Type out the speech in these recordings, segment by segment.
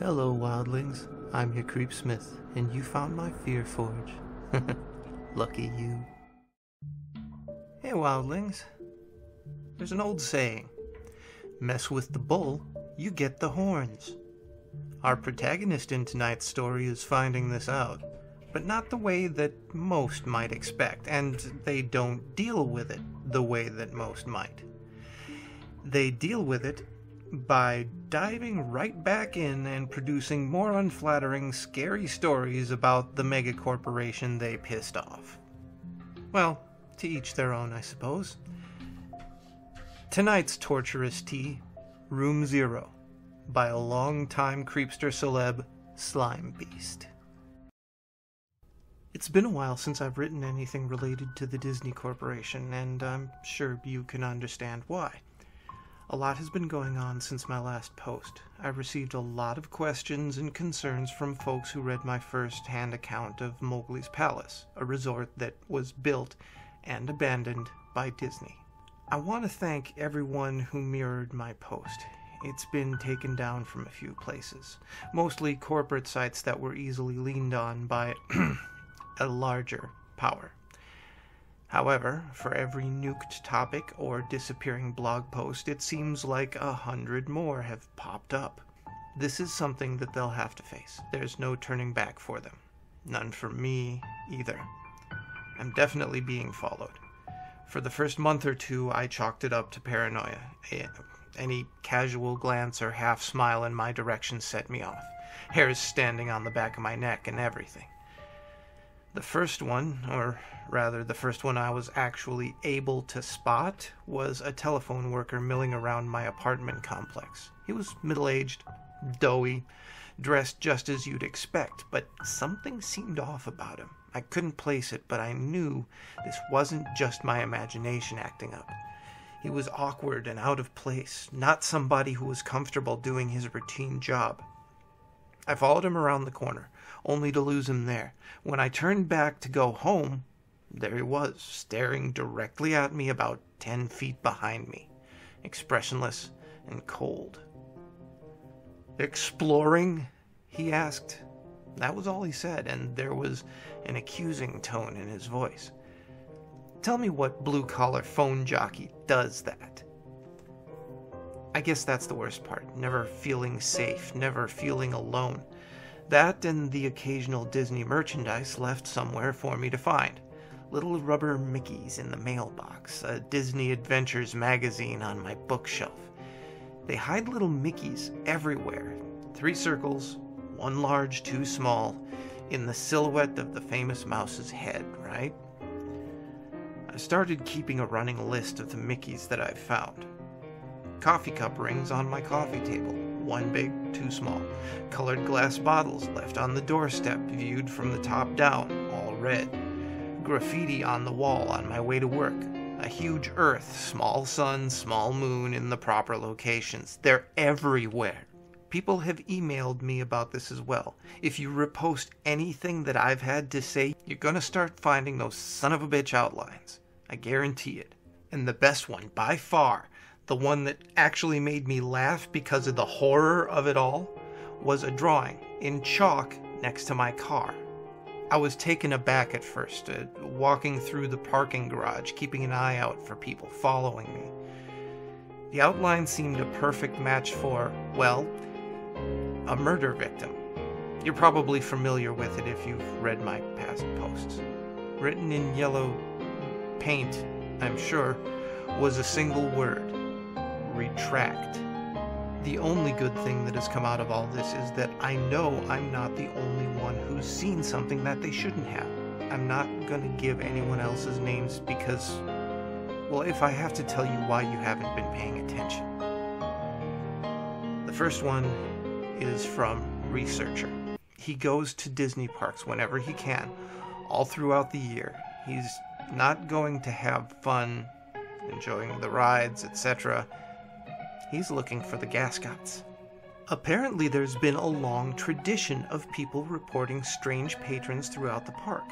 Hello, wildlings. I'm your Creepsmith, and you found my Fear Forge. Lucky you. Hey, wildlings. There's an old saying. Mess with the bull, you get the horns. Our protagonist in tonight's story is finding this out, but not the way that most might expect, and they don't deal with it the way that most might. They deal with it by diving right back in and producing more unflattering, scary stories about the mega corporation they pissed off. Well, to each their own, I suppose. Tonight's torturous tea, Room Zero, by a long-time creepster celeb, Slime Beast. It's been a while since I've written anything related to the Disney Corporation, and I'm sure you can understand why. A lot has been going on since my last post. I received a lot of questions and concerns from folks who read my first-hand account of Mowgli's Palace, a resort that was built and abandoned by Disney. I want to thank everyone who mirrored my post. It's been taken down from a few places, mostly corporate sites that were easily leaned on by a larger power. However, for every nuked topic or disappearing blog post, it seems like 100 more have popped up. This is something that they'll have to face. There's no turning back for them. None for me, either. I'm definitely being followed. For the first month or two, I chalked it up to paranoia. Any casual glance or half smile in my direction set me off. Hairs standing on the back of my neck and everything. The first one, or rather the first one I was actually able to spot, was a telephone worker milling around my apartment complex. He was middle-aged, doughy, dressed just as you'd expect, but something seemed off about him. I couldn't place it, but I knew this wasn't just my imagination acting up. He was awkward and out of place, not somebody who was comfortable doing his routine job. I followed him around the corner, only to lose him there. When I turned back to go home, there he was, staring directly at me about 10 feet behind me, expressionless and cold. "Exploring?" he asked. That was all he said, and there was an accusing tone in his voice. Tell me what blue-collar phone jockey does that? I guess that's the worst part, never feeling safe, never feeling alone. That and the occasional Disney merchandise left somewhere for me to find. Little rubber Mickeys in the mailbox, a Disney Adventures magazine on my bookshelf. They hide little Mickeys everywhere, 3 circles, 1 large, 2 small, in the silhouette of the famous mouse's head, right? I started keeping a running list of the Mickeys that I've found. Coffee cup rings on my coffee table, 1 big, 2 small. Colored glass bottles left on the doorstep, viewed from the top down, all red. Graffiti on the wall on my way to work. A huge earth, small sun, small moon in the proper locations. They're everywhere. People have emailed me about this as well. If you repost anything that I've had to say, you're gonna start finding those son-of-a-bitch outlines. I guarantee it. And the best one, by far, the one that actually made me laugh because of the horror of it all, was a drawing in chalk next to my car. I was taken aback at first, walking through the parking garage, keeping an eye out for people following me. The outline seemed a perfect match for, well, a murder victim. You're probably familiar with it if you've read my past posts. Written in yellow paint, I'm sure, was a single word. Retract. The only good thing that has come out of all this is that I know I'm not the only one who's seen something that they shouldn't have. I'm not gonna give anyone else's names because, well, if I have to tell you why, you haven't been paying attention. The first one is from Researcher. He goes to Disney parks whenever he can, all throughout the year. He's not going to have fun, enjoying the rides, etc. He's looking for the Gascots. Apparently there's been a long tradition of people reporting strange patrons throughout the park.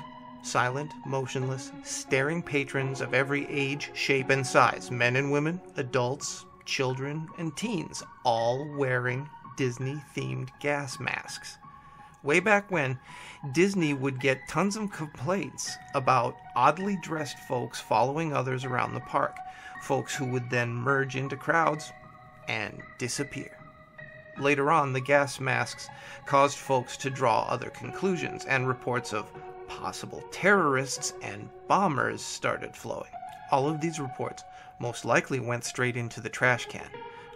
Silent, motionless, staring patrons of every age, shape, and size. Men and women, adults, children, and teens, all wearing Disney-themed gas masks. Way back when, Disney would get tons of complaints about oddly dressed folks following others around the park, folks who would then merge into crowds and disappear. Later on, the gas masks caused folks to draw other conclusions, and reports of possible terrorists and bombers started flowing. All of these reports most likely went straight into the trash can.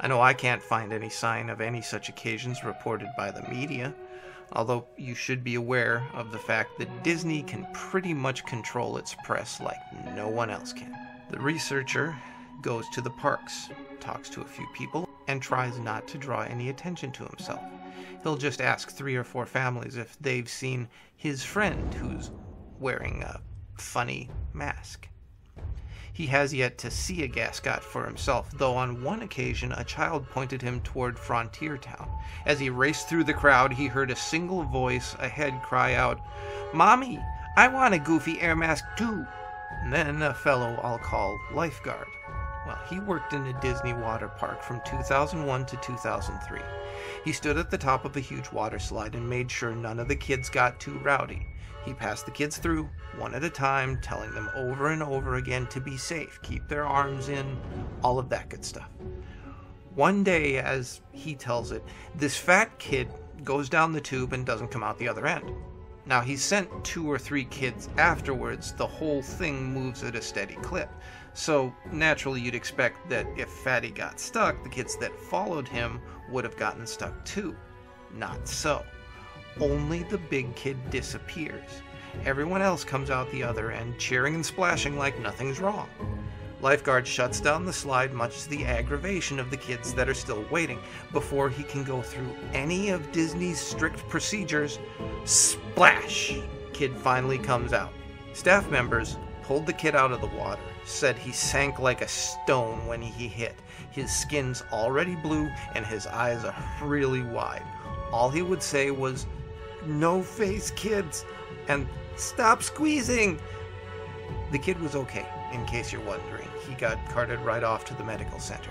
I know I can't find any sign of any such occasions reported by the media, although you should be aware of the fact that Disney can pretty much control its press like no one else can. The researcher goes to the parks, talks to a few people, and tries not to draw any attention to himself. He'll just ask 3 or 4 families if they've seen his friend who's wearing a funny mask. He has yet to see a Gascot for himself, though on one occasion a child pointed him toward Frontier Town. As he raced through the crowd, he heard a single voice ahead cry out, "Mommy, I want a goofy air mask too!" And then a fellow I'll call Lifeguard. Well, he worked in a Disney water park from 2001 to 2003. He stood at the top of a huge water slide and made sure none of the kids got too rowdy. He passed the kids through, one at a time, telling them over and over again to be safe, keep their arms in, all of that good stuff. One day, as he tells it, this fat kid goes down the tube and doesn't come out the other end. Now, he sent 2 or 3 kids afterwards. The whole thing moves at a steady clip. So, naturally, you'd expect that if Fatty got stuck, the kids that followed him would have gotten stuck too. Not so. Only the big kid disappears. Everyone else comes out the other end, cheering and splashing like nothing's wrong. Lifeguard shuts down the slide, much to the aggravation of the kids that are still waiting. Before he can go through any of Disney's strict procedures, splash! Kid finally comes out. Staff members pulled the kid out of the water, said he sank like a stone when he hit. His skin's already blue and his eyes are really wide. All he would say was, "No face, kids," and "Stop squeezing." The kid was okay, in case you're wondering. He got carted right off to the medical center.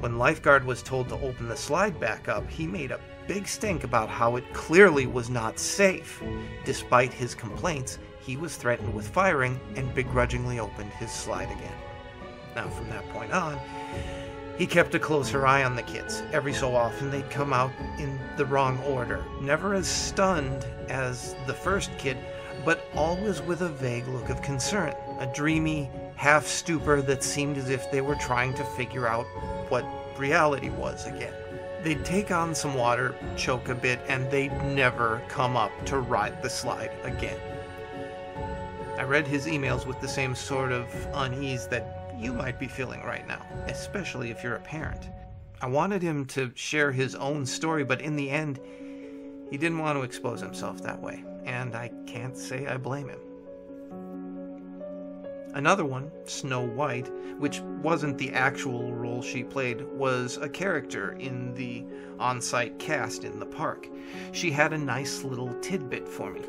When Lifeguard was told to open the slide back up, he made a big stink about how it clearly was not safe. Despite his complaints, he was threatened with firing and begrudgingly opened his slide again. Now, from that point on, he kept a closer eye on the kids. Every so often, they'd come out in the wrong order, never as stunned as the first kid, but always with a vague look of concern, a dreamy half-stupor that seemed as if they were trying to figure out what reality was again. They'd take on some water, choke a bit, and they'd never come up to ride the slide again. I read his emails with the same sort of unease that you might be feeling right now, especially if you're a parent. I wanted him to share his own story, but in the end, he didn't want to expose himself that way, and I can't say I blame him. Another one, Snow White, which wasn't the actual role she played, was a character in the on-site cast in the park. She had a nice little tidbit for me.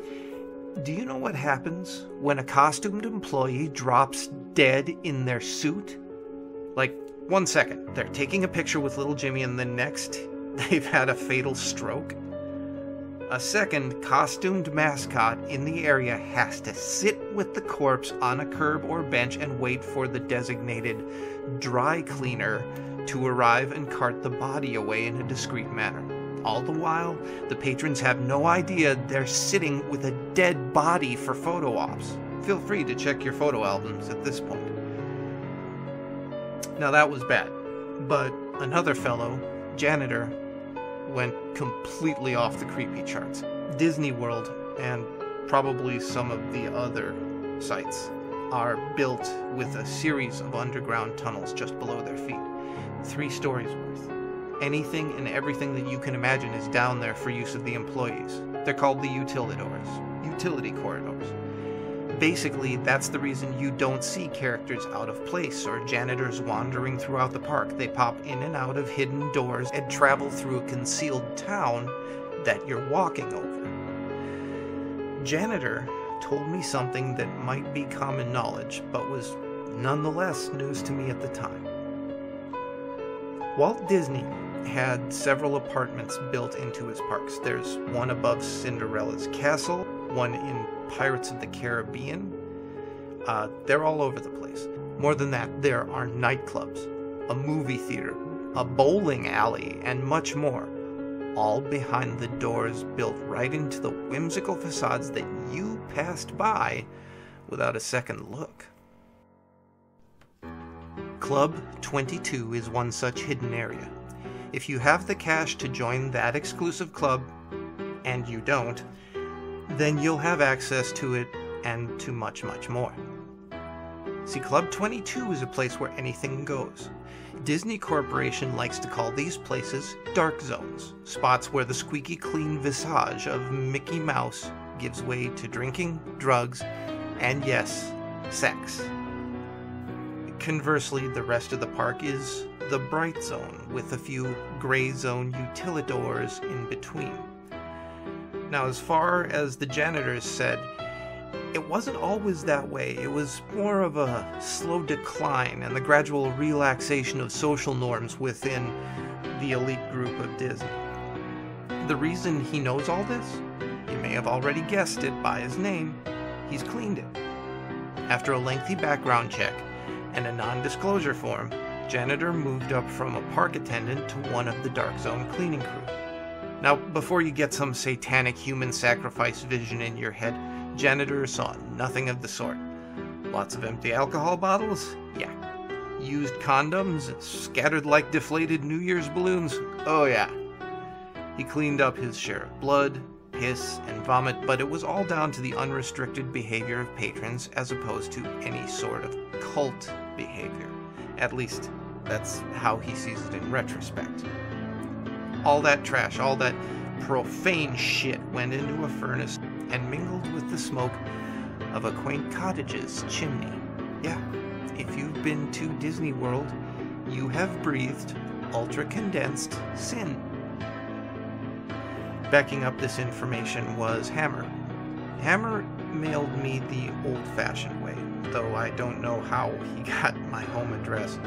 Do you know what happens when a costumed employee drops dead in their suit? Like, 1 second, they're taking a picture with little Jimmy, and the next, they've had a fatal stroke. A second costumed mascot in the area has to sit with the corpse on a curb or bench and wait for the designated dry cleaner to arrive and cart the body away in a discreet manner. All the while, the patrons have no idea they're sitting with a dead body for photo ops. Feel free to check your photo albums at this point. Now that was bad, but another fellow, janitor, went completely off the creepy charts. Disney World, and probably some of the other sites, are built with a series of underground tunnels just below their feet, 3 stories worth. Anything and everything that you can imagine is down there for use of the employees. They're called the Utilidors, utility corridors. Basically, that's the reason you don't see characters out of place or janitors wandering throughout the park. They pop in and out of hidden doors and travel through a concealed town that you're walking over. Janitor told me something that might be common knowledge, but was nonetheless news to me at the time. Walt Disney had several apartments built into his parks. There's one above Cinderella's Castle, one in Pirates of the Caribbean. They're all over the place. More than that, there are nightclubs, a movie theater, a bowling alley, and much more, all behind the doors built right into the whimsical facades that you passed by without a second look. Club 22 is one such hidden area. If you have the cash to join that exclusive club, and you don't, then you'll have access to it and to much, much more. See, Club 22 is a place where anything goes. Disney Corporation likes to call these places Dark Zones, spots where the squeaky clean visage of Mickey Mouse gives way to drinking, drugs, and yes, sex. Conversely, the rest of the park is the Bright Zone, with a few Gray Zone Utilidors in between. Now, as far as the janitors said, it wasn't always that way. It was more of a slow decline and the gradual relaxation of social norms within the elite group of Disney. The reason he knows all this? You may have already guessed it by his name. He's cleaned it. After a lengthy background check and a non-disclosure form, Janitor moved up from a park attendant to one of the Dark Zone cleaning crew. Now, before you get some satanic human sacrifice vision in your head, Janitor saw nothing of the sort. Lots of empty alcohol bottles? Yeah. Used condoms scattered like deflated New Year's balloons? Oh yeah. He cleaned up his share of blood, piss, and vomit, but it was all down to the unrestricted behavior of patrons as opposed to any sort of cult behavior. At least, that's how he sees it in retrospect. All that trash, all that profane shit went into a furnace and mingled with the smoke of a quaint cottage's chimney. Yeah, if you've been to Disney World, you have breathed ultra-condensed sin. Backing up this information was Hammer. Hammer mailed me the old-fashioned way, though I don't know how he got my home address.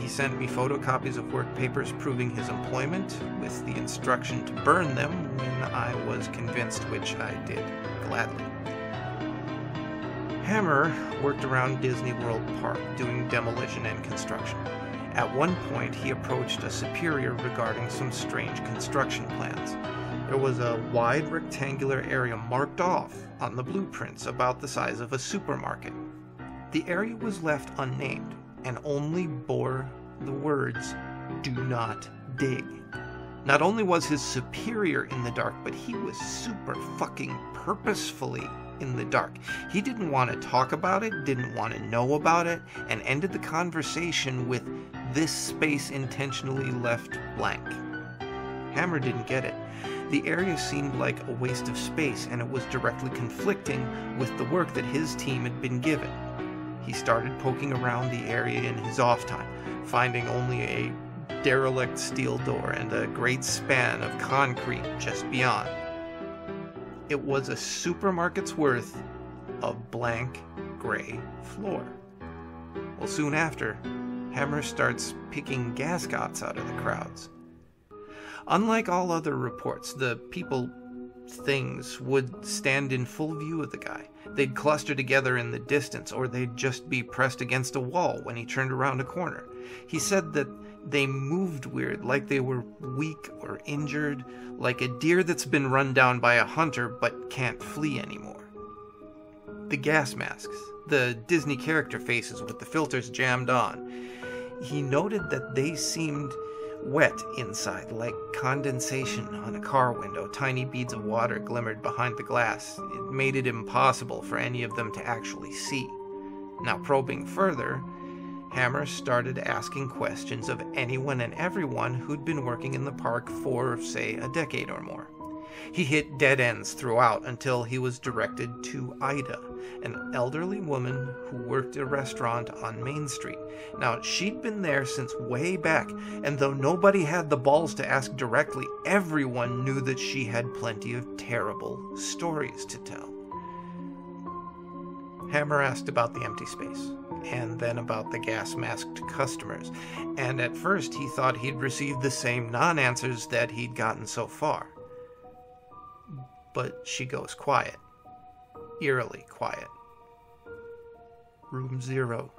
He sent me photocopies of work papers proving his employment, with the instruction to burn them when I was convinced, which I did gladly. Hammer worked around Disney World Park doing demolition and construction. At one point, he approached a superior regarding some strange construction plans. There was a wide rectangular area marked off on the blueprints about the size of a supermarket. The area was left unnamed and only bore the words, "Do not dig." Not only was his superior in the dark, but he was super fucking purposefully in the dark. He didn't want to talk about it, didn't want to know about it, and ended the conversation with, "This space intentionally left blank." Hammer didn't get it. The area seemed like a waste of space, and it was directly conflicting with the work that his team had been given. He started poking around the area in his off time, finding only a derelict steel door and a great span of concrete just beyond. It was a supermarket's worth of blank gray floor. Well, soon after, Hammer starts picking Gascots out of the crowds. Unlike all other reports, the people, things, would stand in full view of the guy. They'd cluster together in the distance, or they'd just be pressed against a wall when he turned around a corner. He said that they moved weird, like they were weak or injured, like a deer that's been run down by a hunter but can't flee anymore. The gas masks, the Disney character faces with the filters jammed on. He noted that they seemed wet inside, like condensation on a car window. Tiny beads of water glimmered behind the glass. It made it impossible for any of them to actually see. Now, probing further, Hammer started asking questions of anyone and everyone who'd been working in the park for, say, a decade or more. He hit dead ends throughout until he was directed to Ida, an elderly woman who worked a restaurant on Main Street. Now, she'd been there since way back, and though nobody had the balls to ask directly, everyone knew that she had plenty of terrible stories to tell. Hammer asked about the empty space, and then about the gas-masked customers, and at first he thought he'd received the same non-answers that he'd gotten so far. But she goes quiet. Eerily quiet. Room Zero,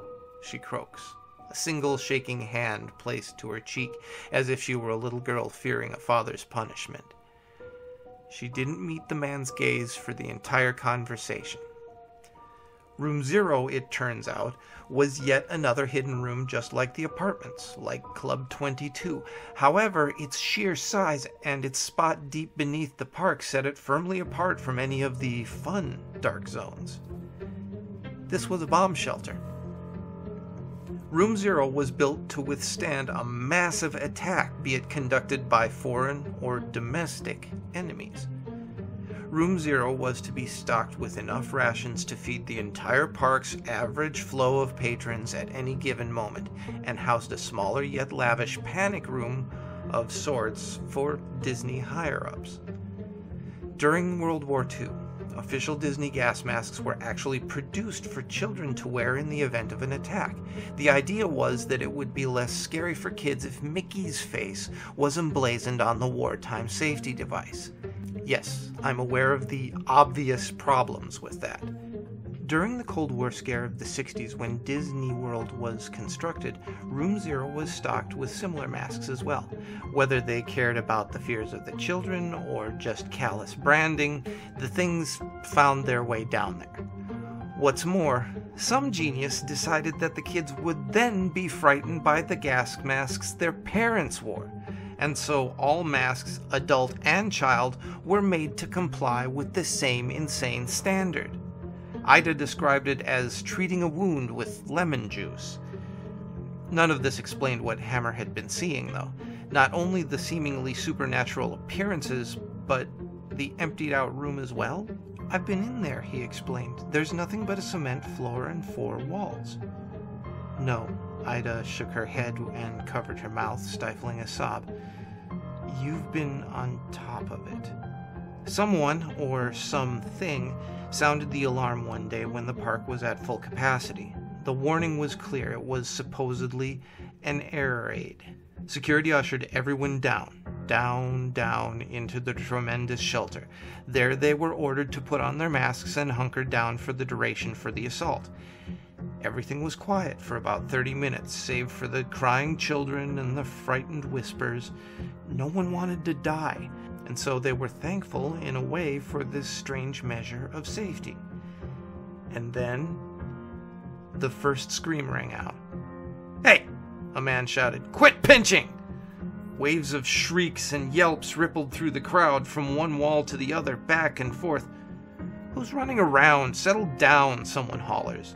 she croaks, a single shaking hand placed to her cheek as if she were a little girl fearing a father's punishment. She didn't meet the man's gaze for the entire conversation. Room Zero, it turns out, was yet another hidden room just like the apartments, like Club 22. However, its sheer size and its spot deep beneath the park set it firmly apart from any of the fun dark zones. This was a bomb shelter. Room Zero was built to withstand a massive attack, be it conducted by foreign or domestic enemies. Room Zero was to be stocked with enough rations to feed the entire park's average flow of patrons at any given moment, and housed a smaller yet lavish panic room of sorts for Disney higher-ups. During World War II, official Disney gas masks were actually produced for children to wear in the event of an attack. The idea was that it would be less scary for kids if Mickey's face was emblazoned on the wartime safety device. Yes, I'm aware of the obvious problems with that. During the Cold War scare of the 60s, when Disney World was constructed, Room Zero was stocked with similar masks as well. Whether they cared about the fears of the children or just callous branding, the things found their way down there. What's more, some genius decided that the kids would then be frightened by the gas masks their parents wore, and so all masks, adult and child, were made to comply with the same insane standard. Ida described it as treating a wound with lemon juice. None of this explained what Hammer had been seeing, though. Not only the seemingly supernatural appearances, but the emptied-out room as well? "I've been in there," he explained. "There's nothing but a cement floor and four walls." "No," Ida shook her head and covered her mouth, stifling a sob. "You've been on top of it." Someone, or something, sounded the alarm one day when the park was at full capacity. The warning was clear. It was supposedly an air raid. Security ushered everyone down into the tremendous shelter. There they were ordered to put on their masks and hunker down for the duration for the assault. Everything was quiet for about 30 minutes, save for the crying children and the frightened whispers. No one wanted to die, and so they were thankful, in a way, for this strange measure of safety. And then, the first scream rang out. "Hey!" a man shouted. "Quit pinching!" Waves of shrieks and yelps rippled through the crowd, from one wall to the other, back and forth. "Who's running around? Settle down!" someone hollers.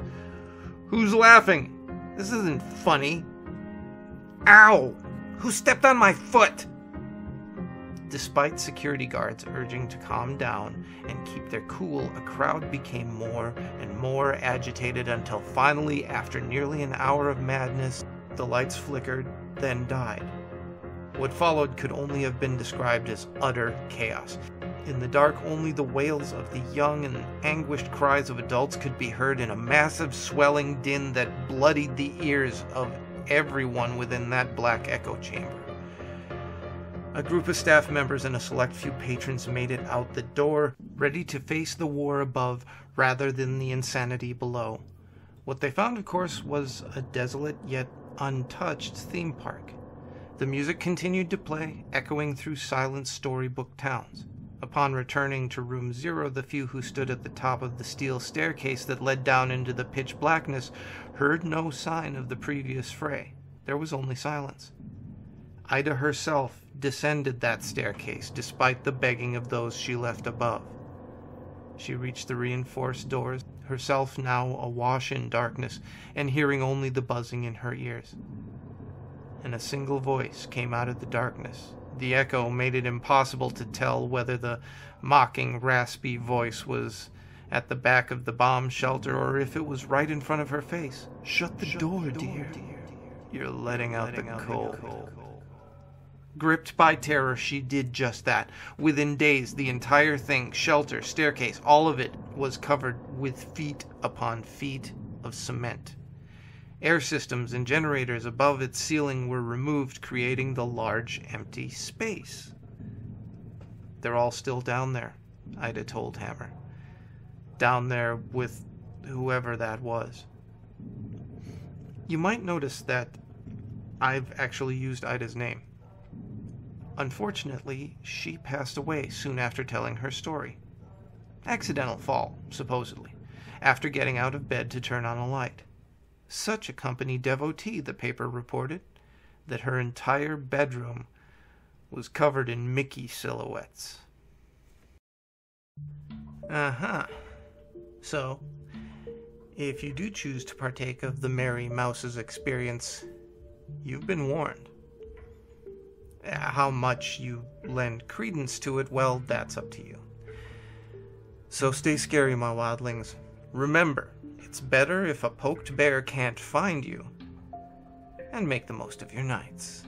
"Who's laughing? This isn't funny." "Ow! Who stepped on my foot?" Despite security guards urging to calm down and keep their cool, a crowd became more and more agitated until finally, after nearly an hour of madness, the lights flickered, then died. What followed could only have been described as utter chaos. In the dark, only the wails of the young and anguished cries of adults could be heard in a massive swelling din that bloodied the ears of everyone within that black echo chamber. A group of staff members and a select few patrons made it out the door, ready to face the war above rather than the insanity below. What they found, of course, was a desolate yet untouched theme park. The music continued to play, echoing through silent storybook towns. Upon returning to Room Zero, the few who stood at the top of the steel staircase that led down into the pitch blackness heard no sign of the previous fray. There was only silence. Ida herself descended that staircase, despite the begging of those she left above. She reached the reinforced doors, herself now awash in darkness, and hearing only the buzzing in her ears. And a single voice came out of the darkness. The echo made it impossible to tell whether the mocking, raspy voice was at the back of the bomb shelter or if it was right in front of her face. "Shut the door, dear. You're letting out the cold." Gripped by terror, she did just that. Within days, the entire thing, shelter, staircase, all of it was covered with feet upon feet of cement. Air systems and generators above its ceiling were removed, creating the large empty space. They're all still down there, Ida told Hammer. Down there with whoever that was. You might notice that I've actually used Ida's name. Unfortunately, she passed away soon after telling her story. Accidental fall, supposedly, after getting out of bed to turn on a light. Such a company devotee, the paper reported, that her entire bedroom was covered in Mickey silhouettes. Uh-huh. So, if you do choose to partake of the Merry Mouse's experience, you've been warned. How much you lend credence to it, well, that's up to you. So stay scary, my wildlings. Remember, it's better if a poked bear can't find you, and make the most of your nights.